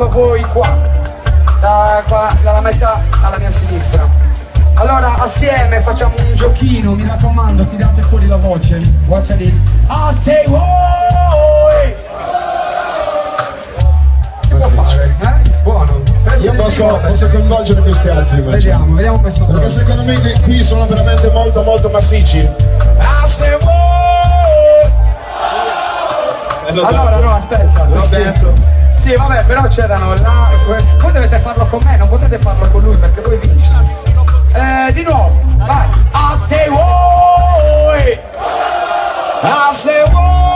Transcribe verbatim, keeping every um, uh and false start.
solo voi qua, da qua, dalla metà alla mia sinistra. Allora assieme facciamo un giochino, mi raccomando, tirate fuori la voce. Watch this. Ah, say wow! Si può fare, eh? Buono. Io posso, posso coinvolgere questi altri. Vediamo, vediamo questo. Perché secondo me qui sono veramente molto molto massicci. Ah, say wow! Allora no, aspetta, l'ho detto. Sì, vabbè, però c'erano là. Voi dovete farlo con me, non potete farlo con lui perché voi vinci. Eh, di nuovo, vai. A se vuoi! A se vuoi!